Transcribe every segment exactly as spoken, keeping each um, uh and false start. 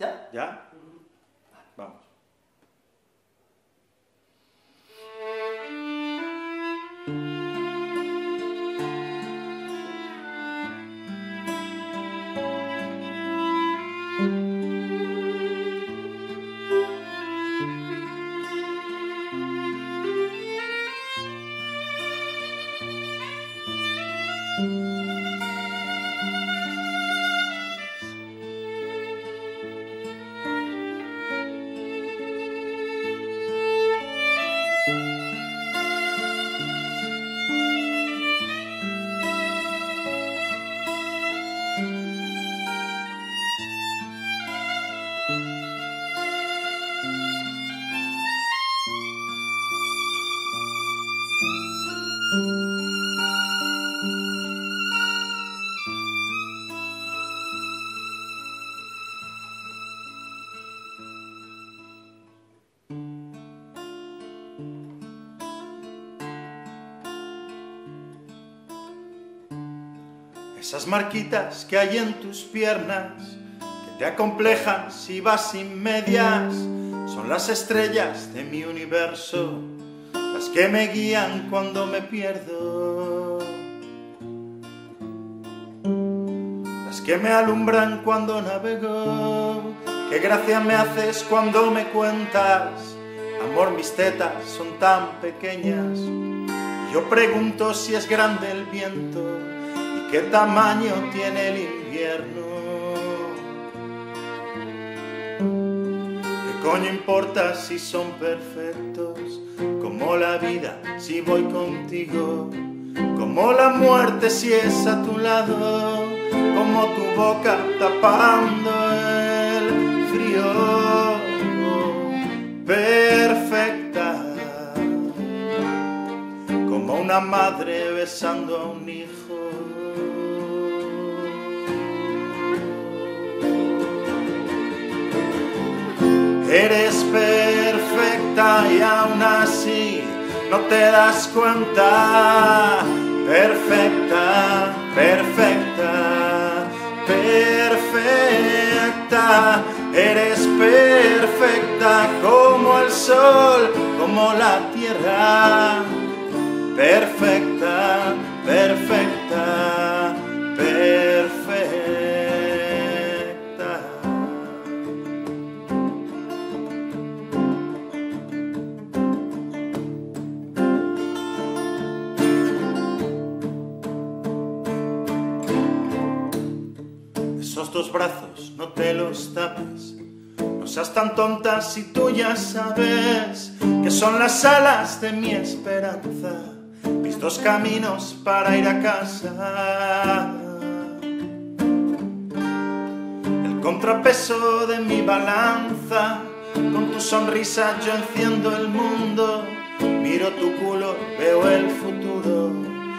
¿Ya? ¿Ya? Uh-huh. Vamos. Esas marquitas que hay en tus piernas, que te acomplejan si vas sin medias, son las estrellas de mi universo, las que me guían cuando me pierdo, las que me alumbran cuando navego. Qué gracia me haces cuando me cuentas, amor, mis tetas son tan pequeñas, y yo pregunto si es grande el viento, ¿qué tamaño tiene el invierno? ¿Qué coño importa si son perfectos? Como la vida si voy contigo, como la muerte si es a tu lado, como tu boca tapando el frío. Perfecta, como una madre besando a un hijo. Eres perfecta y aún así no te das cuenta. Perfecta, perfecta, perfecta. Eres perfecta como el sol, como la tierra. Perfecta, perfecta, perfecta. Esos dos brazos no te los tapes, no seas tan tonta si tú ya sabes que son las alas de mi esperanza, mis dos caminos para ir a casa, el contrapeso de mi balanza. Con tu sonrisa yo enciendo el mundo, miro tu culo, veo el futuro,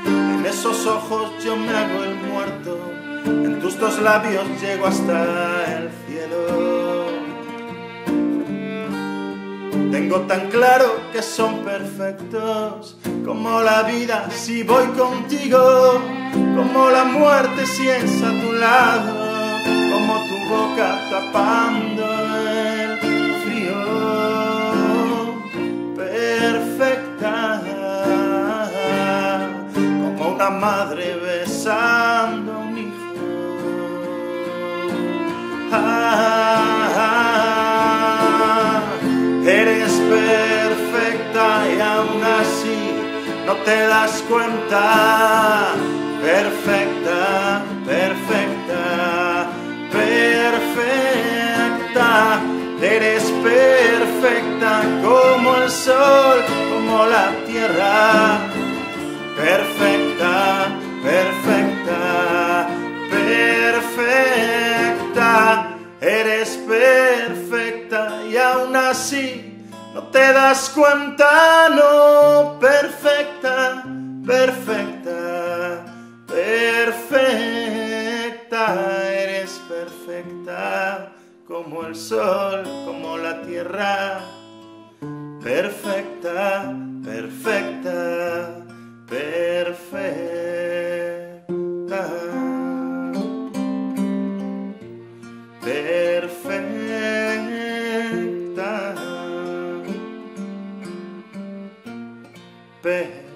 en esos ojos yo me hago el muerto, en tus dos labios llego hasta el cielo. Tengo tan claro que son perfectos, como la vida si voy contigo, como la muerte si es a tu lado, como tu boca tapando el frío. Perfecta, como una madre besando a un hijo. Ah, eres perfecta y aún así no te das cuenta. Perfecta, perfecta, perfecta. Eres perfecta como el sol, como la tierra. Perfecta, perfecta, perfecta. Eres perfecta y aún así no te das cuenta, no. Perfecta, perfecta, perfecta. Eres perfecta como el sol, como la tierra. Perfecta, perfecta, perfecta. Perfecta. P